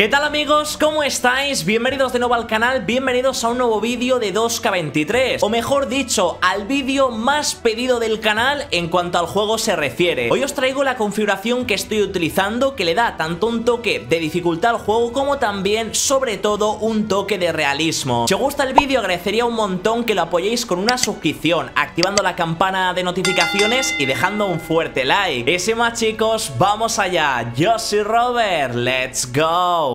¿Qué tal amigos? ¿Cómo estáis? Bienvenidos de nuevo al canal, bienvenidos a un nuevo vídeo de 2K23, o mejor dicho, al vídeo más pedido del canal en cuanto al juego se refiere. Hoy os traigo la configuración que estoy utilizando, que le da tanto un toque de dificultad al juego como también, sobre todo, un toque de realismo. Si os gusta el vídeo, agradecería un montón que lo apoyéis con una suscripción, activando la campana de notificaciones y dejando un fuerte like. Y sin más chicos, vamos allá. Yo soy Robert, let's go.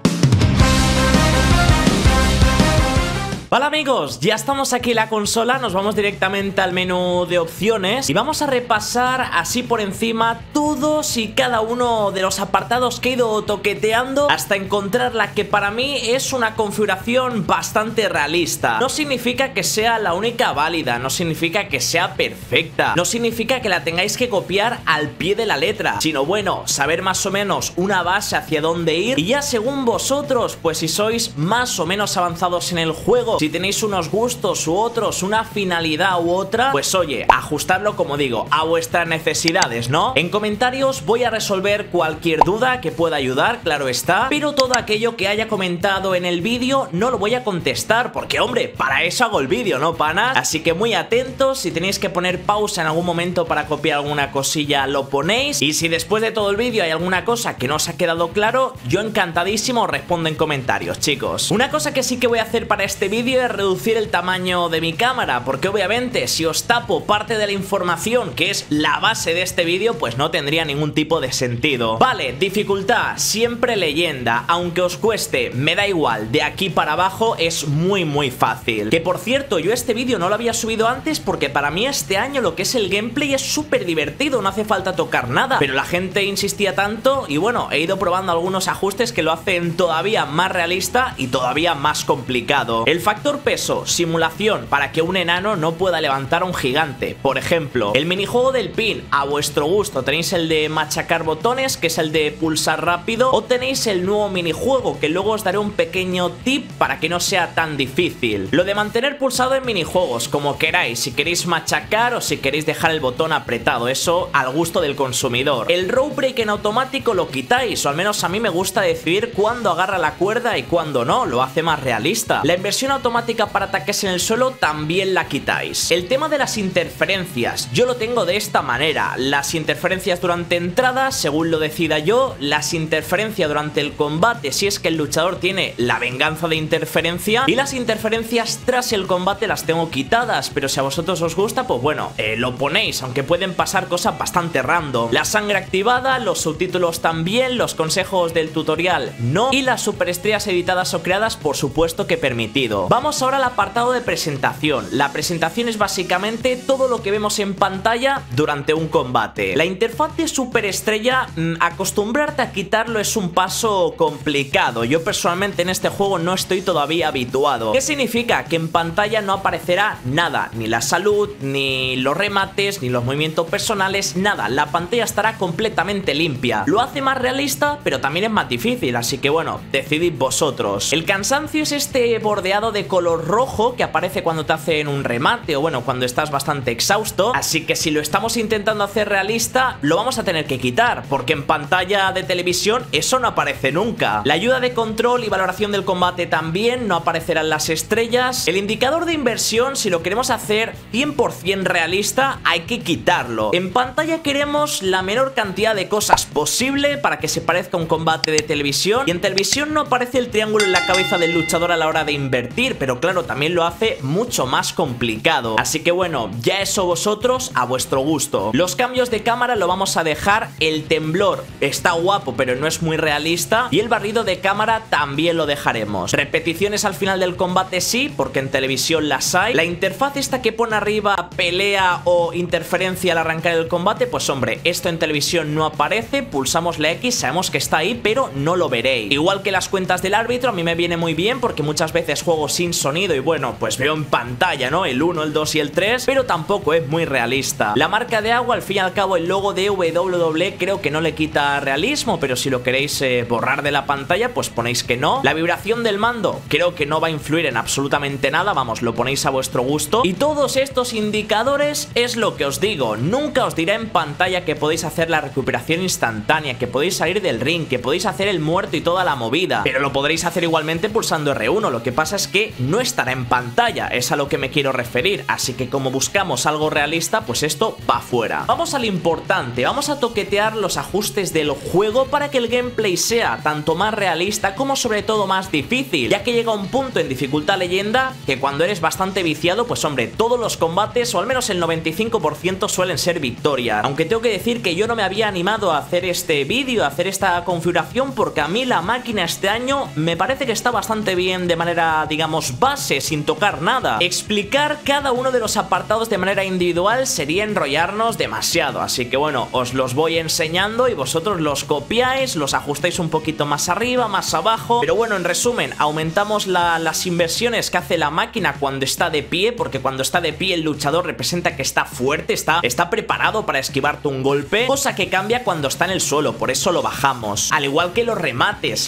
Hola amigos, ya estamos aquí en la consola, nos vamos directamente al menú de opciones y vamos a repasar así por encima todos y cada uno de los apartados que he ido toqueteando hasta encontrar la que para mí es una configuración bastante realista. No significa que sea la única válida, no significa que sea perfecta, no significa que la tengáis que copiar al pie de la letra, sino bueno, saber más o menos una base hacia dónde ir y ya según vosotros, pues si sois más o menos avanzados en el juego, si tenéis unos gustos u otros, una finalidad u otra, pues oye, ajustarlo como digo, a vuestras necesidades, ¿no? En comentarios voy a resolver cualquier duda que pueda ayudar, claro está, pero todo aquello que haya comentado en el vídeo no lo voy a contestar, porque hombre, para eso hago el vídeo, ¿no, panas? Así que muy atentos, si tenéis que poner pausa en algún momento para copiar alguna cosilla, lo ponéis, y si después de todo el vídeo hay alguna cosa que no os ha quedado claro, yo encantadísimo respondo en comentarios, chicos. Una cosa que sí que voy a hacer para este vídeo es reducir el tamaño de mi cámara, porque obviamente si os tapo parte de la información que es la base de este vídeo, pues no tendría ningún tipo de sentido. Vale, dificultad, siempre leyenda, aunque os cueste, me da igual, de aquí para abajo es muy fácil. Que por cierto, yo este vídeo no lo había subido antes porque para mí este año lo que es el gameplay es súper divertido, no hace falta tocar nada, pero la gente insistía tanto y bueno, he ido probando algunos ajustes que lo hacen todavía más realista y todavía más complicado. El factor peso, simulación para que un enano no pueda levantar a un gigante, por ejemplo. El minijuego del pin, a vuestro gusto, tenéis el de machacar botones, que es el de pulsar rápido, o tenéis el nuevo minijuego, que luego os daré un pequeño tip para que no sea tan difícil. Lo de mantener pulsado en minijuegos, como queráis, si queréis machacar o si queréis dejar el botón apretado, eso al gusto del consumidor. El rope break en automático lo quitáis, o al menos a mí me gusta decidir cuándo agarra la cuerda y cuándo no, lo hace más realista. La inversión automática para ataques en el suelo también la quitáis. El tema de las interferencias, yo lo tengo de esta manera: las interferencias durante entradas, según lo decida yo, las interferencias durante el combate, si es que el luchador tiene la venganza de interferencia, y las interferencias tras el combate las tengo quitadas, pero si a vosotros os gusta, pues bueno, lo ponéis, aunque pueden pasar cosas bastante random. La sangre activada, los subtítulos también, los consejos del tutorial no, y las superestrellas editadas o creadas, por supuesto que permitido. Vamos ahora al apartado de presentación. La presentación es básicamente todo lo que vemos en pantalla durante un combate. La interfaz de superestrella, acostumbrarte a quitarlo es un paso complicado. Yo personalmente en este juego no estoy todavía habituado. ¿Qué significa? Que en pantalla no aparecerá nada, ni la salud, ni los remates, ni los movimientos personales, nada. La pantalla estará completamente limpia. Lo hace más realista, pero también es más difícil, así que bueno, decidid vosotros. El cansancio es este bordeado de color rojo que aparece cuando te hacen un remate o bueno, cuando estás bastante exhausto, así que si lo estamos intentando hacer realista, lo vamos a tener que quitar, porque en pantalla de televisión eso no aparece nunca. La ayuda de control y valoración del combate también, no aparecerán las estrellas. El indicador de inversión, si lo queremos hacer 100% realista, hay que quitarlo. En pantalla queremos la menor cantidad de cosas posible para que se parezca a un combate de televisión, y en televisión no aparece el triángulo en la cabeza del luchador a la hora de invertir, pero claro, también lo hace mucho más complicado. Así que bueno, ya eso vosotros a vuestro gusto. Los cambios de cámara lo vamos a dejar. El temblor está guapo, pero no es muy realista. Y el barrido de cámara también lo dejaremos. Repeticiones al final del combate sí, porque en televisión las hay. La interfaz esta que pone arriba pelea o interferencia al arrancar el combate, pues hombre, esto en televisión no aparece. Pulsamos la X, sabemos que está ahí, pero no lo veréis. Igual que las cuentas del árbitro, a mí me viene muy bien porque muchas veces juego sin sin sonido. Y bueno, pues veo en pantalla, ¿no? El 1, el 2 y el 3, pero tampoco es muy realista. La marca de agua, al fin y al cabo, el logo de WWE creo que no le quita realismo, pero si lo queréis borrar de la pantalla, pues ponéis que no. La vibración del mando creo que no va a influir en absolutamente nada, vamos, lo ponéis a vuestro gusto. Y todos estos indicadores es lo que os digo, nunca os diré en pantalla que podéis hacer la recuperación instantánea, que podéis salir del ring, que podéis hacer el muerto y toda la movida, pero lo podréis hacer igualmente pulsando R1, lo que pasa es que no estará en pantalla, es a lo que me quiero referir, así que como buscamos algo realista, pues esto va fuera. Vamos al importante, vamos a toquetear los ajustes del juego para que el gameplay sea tanto más realista como sobre todo más difícil, ya que llega un punto en dificultad leyenda que cuando eres bastante viciado, pues hombre, todos los combates o al menos el 95% suelen ser victorias, aunque tengo que decir que yo no me había animado a hacer este vídeo, a hacer esta configuración, porque a mí la máquina este año me parece que está bastante bien de manera, digamos, base, sin tocar nada. Explicar cada uno de los apartados de manera individual sería enrollarnos demasiado, así que bueno, os los voy enseñando y vosotros los copiáis, los ajustáis un poquito más arriba, más abajo, pero bueno, en resumen, aumentamos las inversiones que hace la máquina cuando está de pie, porque cuando está de pie el luchador representa que está fuerte, está preparado para esquivarte un golpe, cosa que cambia cuando está en el suelo, por eso lo bajamos, al igual que los remates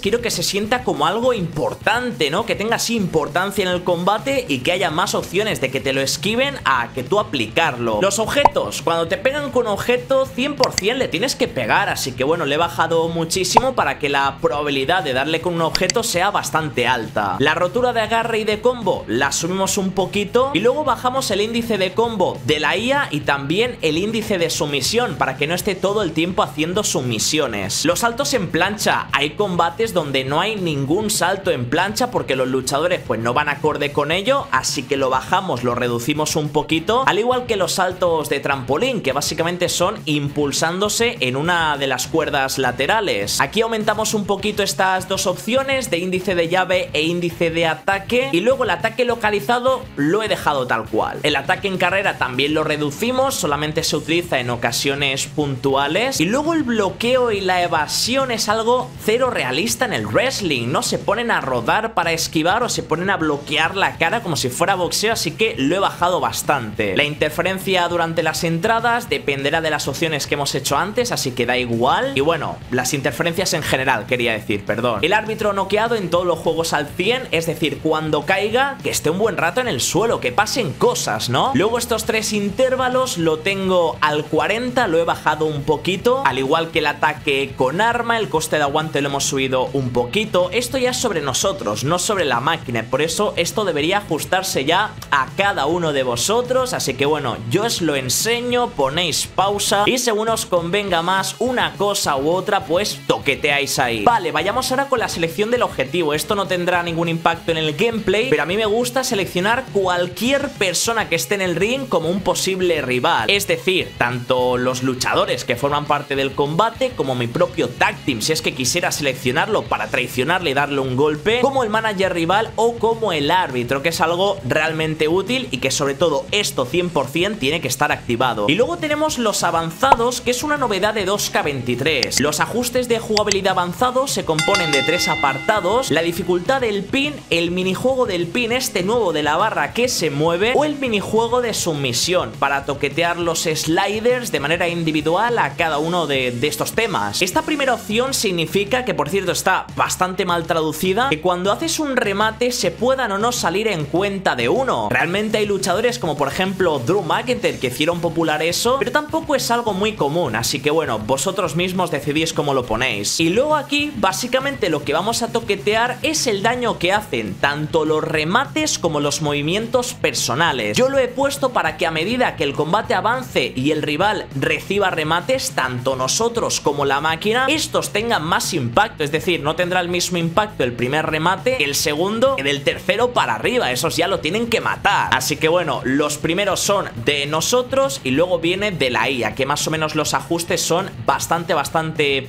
quiero que se sienta como algo importante, ¿no? Que tenga así importancia en el combate y que haya más opciones de que te lo esquiven a que tú aplicarlo. Los objetos, cuando te pegan con objeto 100% le tienes que pegar, así que bueno, le he bajado muchísimo para que la probabilidad de darle con un objeto sea bastante alta. La rotura de agarre y de combo la subimos un poquito y luego bajamos el índice de combo de la IA y también el índice de sumisión para que no esté todo el tiempo haciendo sumisiones. Los saltos en plancha, hay combates donde no hay ningún salto en plancha porque los luchadores pues no van acorde con ello, así que lo bajamos, lo reducimos un poquito, al igual que los saltos de trampolín, que básicamente son impulsándose en una de las cuerdas laterales. Aquí aumentamos un poquito estas dos opciones de índice de llave e índice de ataque, y luego el ataque localizado lo he dejado tal cual. El ataque en carrera también lo reducimos, solamente se utiliza en ocasiones puntuales, y luego el bloqueo y la evasión es algo cero realista en el wrestling, no se ponen a rodar para esquivar o se ponen a bloquear la cara como si fuera boxeo, así que lo he bajado bastante. La interferencia durante las entradas dependerá de las opciones que hemos hecho antes, así que da igual. Y bueno, las interferencias en general, quería decir, perdón. El árbitro noqueado en todos los juegos al 100, es decir, cuando caiga, que esté un buen rato en el suelo, que pasen cosas, ¿no? Luego estos tres intervalos lo tengo al 40, lo he bajado un poquito, al igual que el ataque con arma, el coste de aguante lo hemos subido un poquito. Esto ya es sobre nosotros, no sobre la máquina, por eso esto debería ajustarse ya a cada uno de vosotros, así que bueno, yo os lo enseño, ponéis pausa y según os convenga más una cosa u otra, pues toqueteáis ahí. Vale, vayamos ahora con la selección del objetivo. Esto no tendrá ningún impacto en el gameplay, pero a mí me gusta seleccionar cualquier persona que esté en el ring como un posible rival, es decir, tanto los luchadores que forman parte del combate como mi propio tag team, si es que quisiera seleccionarlo para traicionarle y darle un golpe, como el manager rival o como el árbitro, que es algo realmente útil y que sobre todo esto 100% tiene que estar activado. Y luego tenemos los avanzados, que es una novedad de 2K23. Los ajustes de jugabilidad avanzados se componen de tres apartados: la dificultad del pin, el minijuego del pin este nuevo de la barra que se mueve, o el minijuego de sumisión para toquetear los sliders de manera individual a cada uno de estos temas. Esta primera opción significa, que por cierto está bastante mal traducida, que cuando haces un remate se puedan o no salir en cuenta de uno. Realmente hay luchadores como por ejemplo Drew McIntyre que hicieron popular eso, pero tampoco es algo muy común, así que bueno, vosotros mismos decidís cómo lo ponéis. Y luego aquí básicamente lo que vamos a toquetear es el daño que hacen tanto los remates como los movimientos personales. Yo lo he puesto para que a medida que el combate avance y el rival reciba remates, tanto nosotros como la máquina, estos tengan más impacto, es decir, no tendrá el mismo impacto el primer remate que el segundo, que del tercero para arriba, esos ya lo tienen que matar, así que bueno, los primeros son de nosotros y luego viene de la IA, que más o menos los ajustes son bastante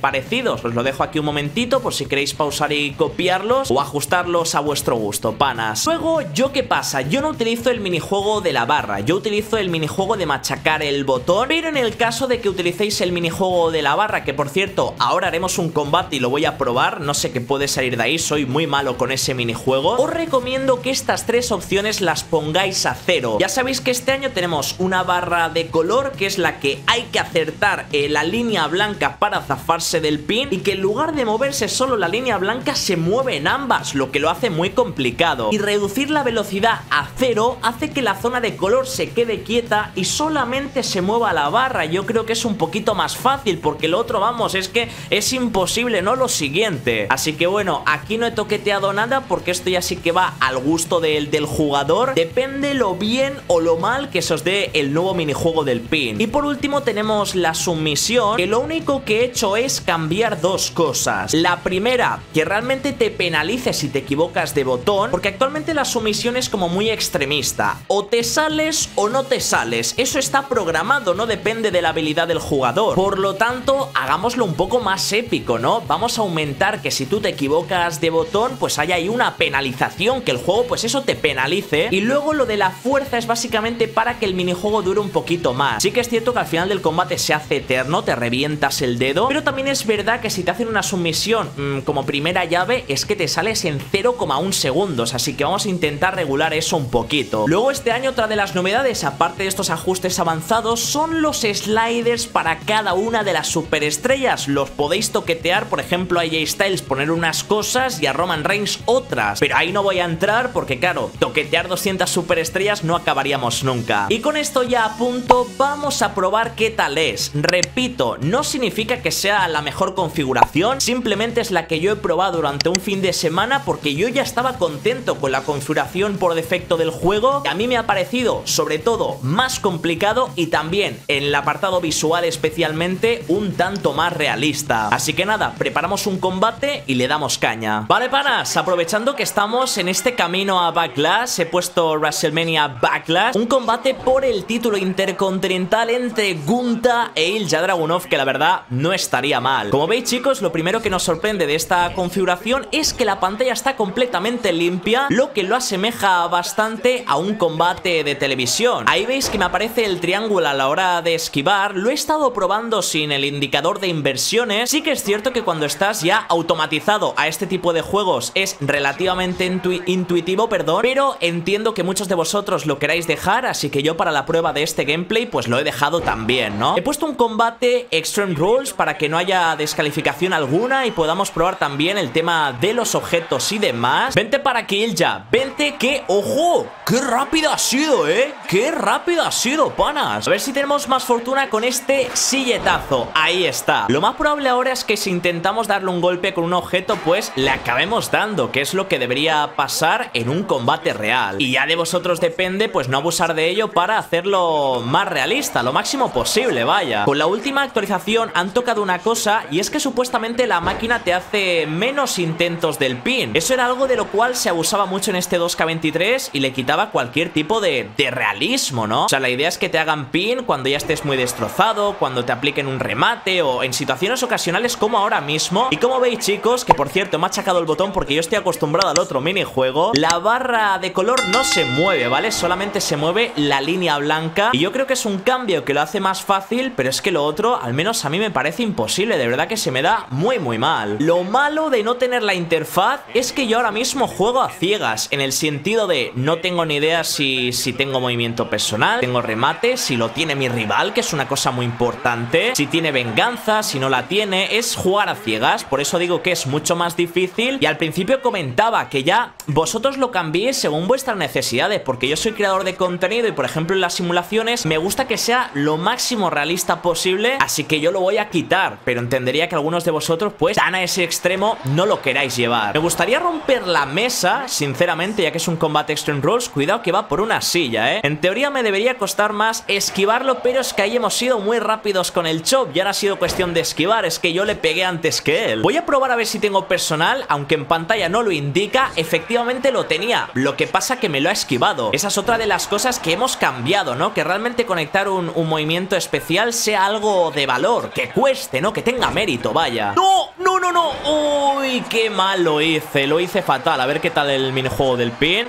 parecidos. Os lo dejo aquí un momentito por si queréis pausar y copiarlos o ajustarlos a vuestro gusto, panas. Luego, ¿yo qué pasa? Yo no utilizo el minijuego de la barra, yo utilizo el minijuego de machacar el botón, pero en el caso de que utilicéis el minijuego de la barra, que por cierto, ahora haremos un combate y lo voy a probar, no sé qué puede salir de ahí, soy muy malo con ese minijuego, juego, os recomiendo que estas tres opciones las pongáis a cero. Ya sabéis que este año tenemos una barra de color, que es la que hay que acertar la línea blanca para zafarse del pin, y que en lugar de moverse solo la línea blanca se mueve en ambas, lo que lo hace muy complicado. Y reducir la velocidad a cero hace que la zona de color se quede quieta y solamente se mueva la barra. Yo creo que es un poquito más fácil, porque lo otro, vamos, es que es imposible, ¿no? Lo siguiente. Así que bueno, aquí no he toqueteado nada porque esto ya sí que va al gusto del jugador. Depende lo bien o lo mal que se os dé el nuevo minijuego del pin. Y por último tenemos la sumisión, que lo único que he hecho es cambiar dos cosas. La primera, que realmente te penalice si te equivocas de botón, porque actualmente la sumisión es como muy extremista. O te sales o no te sales. Eso está programado, no depende de la habilidad del jugador. Por lo tanto, hagámoslo un poco más épico, ¿no? Vamos a aumentar que si tú te equivocas de botón, pues haya ahí una penalización, que el juego pues eso te penalice. Y luego lo de la fuerza es básicamente para que el minijuego dure un poquito más. Sí que es cierto que al final del combate se hace eterno, te revientas el dedo, pero también es verdad que si te hacen una sumisión como primera llave, es que te sales en 0,1 segundos, así que vamos a intentar regular eso un poquito. Luego este año otra de las novedades, aparte de estos ajustes avanzados, son los sliders para cada una de las superestrellas. Los podéis toquetear, por ejemplo a AJ Styles poner unas cosas y a Roman Reigns otras, pero ahí no voy a entrar porque claro, toquetear 200 superestrellas no acabaríamos nunca. Y con esto ya a punto, vamos a probar qué tal es. Repito, no significa que sea la mejor configuración, simplemente es la que yo he probado durante un fin de semana, porque yo ya estaba contento con la configuración por defecto del juego, que a mí me ha parecido sobre todo más complicado y también en el apartado visual especialmente un tanto más realista. Así que nada, preparamos un combate y le damos caña. Vale panas, aprovechando que estamos en este camino a Backlash, he puesto WrestleMania Backlash, un combate por el título intercontinental entre Gunta e Ilja Dragunov, que la verdad no estaría mal. Como veis chicos, lo primero que nos sorprende de esta configuración es que la pantalla está completamente limpia, lo que lo asemeja bastante a un combate de televisión. Ahí veis que me aparece el triángulo a la hora de esquivar, lo he estado probando sin el indicador de inversiones. Sí que es cierto que cuando estás ya automatizado a este tipo de juegos es relativamente intuitivo, perdón, pero entiendo que muchos de vosotros lo queráis dejar, así que yo para la prueba de este gameplay pues lo he dejado también, ¿no? He puesto un combate Extreme Rules para que no haya descalificación alguna y podamos probar también el tema de los objetos y demás. Vente para aquí, Ilja, vente que... ¡Ojo! ¡Qué rápido ha sido, eh! ¡Qué rápido ha sido, panas! A ver si tenemos más fortuna con este silletazo. Ahí está. Lo más probable ahora es que si intentamos darle un golpe con un objeto, pues le acabemos dando, que es lo que debería pasar en un combate real. Y ya de vosotros depende, pues no abusar de ello para hacerlo más realista, lo máximo posible, vaya. Con la última actualización han tocado una cosa, y es que supuestamente la máquina te hace menos intentos del pin. Eso era algo de lo cual se abusaba mucho en este 2K23 y le quitaba cualquier tipo de realismo, ¿no? O sea, la idea es que te hagan pin cuando ya estés muy destrozado, cuando te apliquen un remate o en situaciones ocasionales como ahora mismo. Y como veis chicos, que por cierto me ha achacado el botón porque yo estoy acostumbrado al otro minijuego, la barra de color no se mueve, ¿vale? Solamente se mueve la línea blanca, y yo creo que es un cambio que lo hace más fácil, pero es que lo otro, al menos a mí me parece imposible, de verdad que se me da muy mal. Lo malo de no tener la interfaz es que yo ahora mismo juego a ciegas, en el sentido de no tengo ni idea si tengo movimiento personal, tengo remate, si lo tiene mi rival, que es una cosa muy importante, si tiene venganza, si no la tiene, es jugar a ciegas, por eso digo que es mucho más difícil. Y al principio comentaba que ya vosotros lo cambiéis según vuestras necesidades, porque yo soy creador de contenido y por ejemplo en las simulaciones me gusta que sea lo máximo realista posible, así que yo lo voy a quitar, pero entendería que algunos de vosotros pues tan a ese extremo no lo queráis llevar. Me gustaría romper la mesa, sinceramente, ya que es un combate Extreme Rules. Cuidado que va por una silla, ¿eh? En teoría me debería costar más esquivarlo, pero es que ahí hemos sido muy rápidos con el chop y ahora ha sido cuestión de esquivar, es que yo le pegué antes que él. Voy a probar a ver si tengo personal, aunque en pantalla no lo indica, efectivamente lo tenía, lo que pasa que me lo ha esquivado. Esa es otra de las cosas que hemos cambiado, ¿no? Que realmente conectar un movimiento especial sea algo de valor, que cueste, ¿no? Que tenga mérito, vaya. ¡No! ¡No, no, no! ¡Uy, qué mal lo hice! Lo hice fatal. A ver qué tal el minijuego del pin.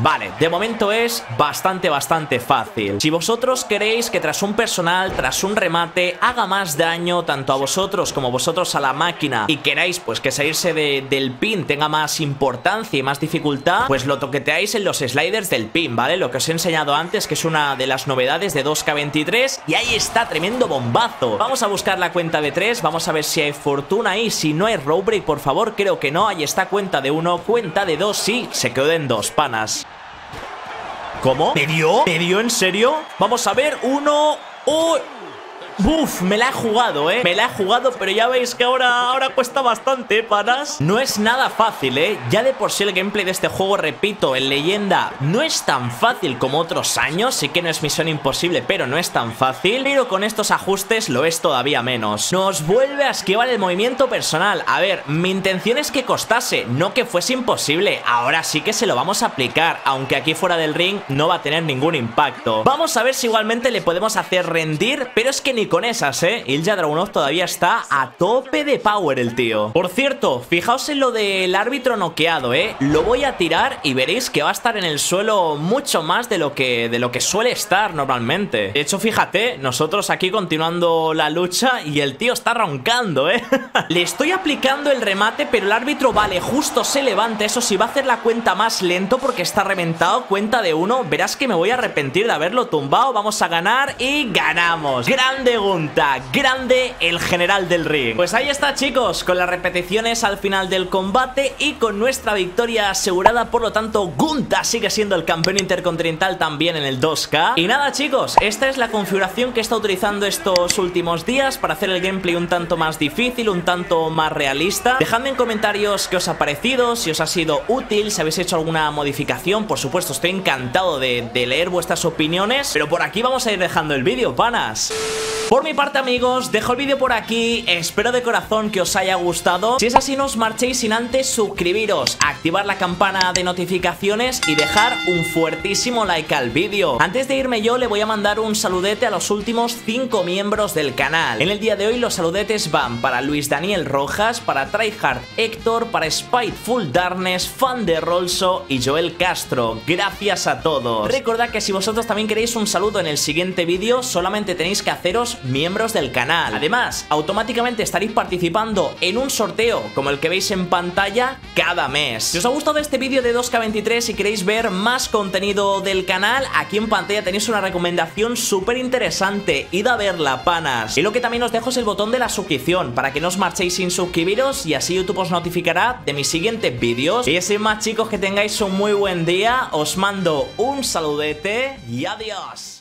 Vale, de momento es bastante fácil. Si vosotros queréis que tras un personal, tras un remate, haga más daño tanto a vosotros como vosotros a la máquina, y queráis pues que salirse del pin tenga más importancia y más dificultad, pues lo toqueteáis en los sliders del pin, ¿vale? Lo que os he enseñado antes, que es una de las novedades de 2K23. Y ahí está, tremendo bombazo. Vamos a buscar la cuenta de 3, vamos a ver si hay fortuna ahí. Si no hay road break, por favor, creo que no. Ahí está, cuenta de 1, cuenta de 2, sí, se quedó en 2, panas. ¿Cómo? ¿Me dio? ¿Me dio en serio? Vamos a ver, 1... ¡Oh! ¡Buf! Me la ha jugado, ¿eh? Me la ha jugado, pero ya veis que ahora cuesta bastante, panas. No es nada fácil, ¿eh? Ya de por sí el gameplay de este juego, repito, en leyenda no es tan fácil como otros años. Sí que no es misión imposible, pero no es tan fácil. Pero con estos ajustes lo es todavía menos. Nos vuelve a esquivar el movimiento personal. A ver, mi intención es que costase, no que fuese imposible. Ahora sí que se lo vamos a aplicar, aunque aquí fuera del ring no va a tener ningún impacto. Vamos a ver si igualmente le podemos hacer rendir, pero es que ni con esas, Ilja Dragunov todavía está a tope de power el tío. Por cierto, fijaos en lo del árbitro noqueado, lo voy a tirar y veréis que va a estar en el suelo mucho más de lo que suele estar normalmente. De hecho, fíjate, nosotros aquí continuando la lucha y el tío está roncando, Le estoy aplicando el remate, pero el árbitro, vale, justo se levanta. Eso sí, va a hacer la cuenta más lento porque está reventado. Cuenta de 1, verás que me voy a arrepentir de haberlo tumbado. Vamos a ganar y ganamos. Grande Gunta, grande el general del ring. Pues ahí está, chicos, con las repeticiones al final del combate y con nuestra victoria asegurada. Por lo tanto, Gunta sigue siendo el campeón intercontinental también en el 2K. Y nada, chicos, esta es la configuración que he estado utilizando estos últimos días para hacer el gameplay un tanto más difícil, un tanto más realista. Dejadme en comentarios qué os ha parecido, si os ha sido útil, si habéis hecho alguna modificación. Por supuesto, estoy encantado de leer vuestras opiniones, pero por aquí vamos a ir dejando el vídeo, panas. Por mi parte, amigos, dejo el vídeo por aquí. Espero de corazón que os haya gustado. Si es así, no os marchéis sin antes suscribiros, activar la campana de notificaciones y dejar un fuertísimo like al vídeo. Antes de irme yo, le voy a mandar un saludete a los últimos 5 miembros del canal. En el día de hoy los saludetes van para Luis Daniel Rojas, para Tryhard Héctor, para Spiteful Darkness, Fan de Rolso y Joel Castro. Gracias a todos. Recordad que si vosotros también queréis un saludo en el siguiente vídeo, solamente tenéis que haceros miembros del canal. Además, automáticamente estaréis participando en un sorteo como el que veis en pantalla cada mes. Si os ha gustado este vídeo de 2K23 y queréis ver más contenido del canal, aquí en pantalla tenéis una recomendación súper interesante. Id a verla, panas. Y lo que también os dejo es el botón de la suscripción para que no os marchéis sin suscribiros y así YouTube os notificará de mis siguientes vídeos. Y sin más, chicos, que tengáis un muy buen día. Os mando un saludete y adiós.